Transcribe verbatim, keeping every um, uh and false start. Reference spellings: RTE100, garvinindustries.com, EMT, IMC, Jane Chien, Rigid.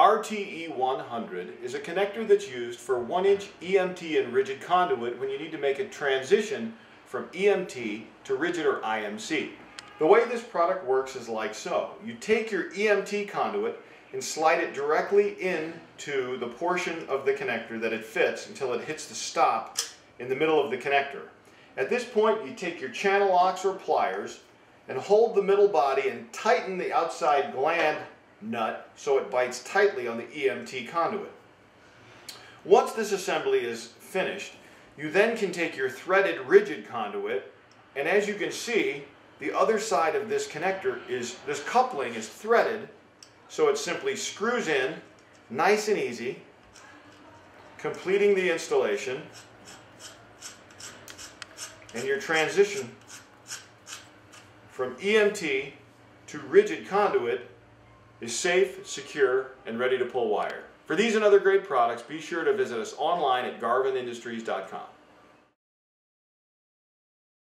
R T E one hundred is a connector that's used for one inch E M T and rigid conduit when you need to make a transition from E M T to rigid or I M C. The way this product works is like so. You take your E M T conduit and slide it directly into the portion of the connector that it fits until it hits the stop in the middle of the connector. At this point, you take your channel locks or pliers and hold the middle body and tighten the outside gland nut so it bites tightly on the E M T conduit. Once this assembly is finished, you then can take your threaded rigid conduit, and as you can see, the other side of this connector is, this coupling is threaded, so it simply screws in nice and easy, completing the installation, and your transition from E M T to rigid conduit is safe, secure, and ready to pull wire. For these and other great products, be sure to visit us online at garvin industries dot com.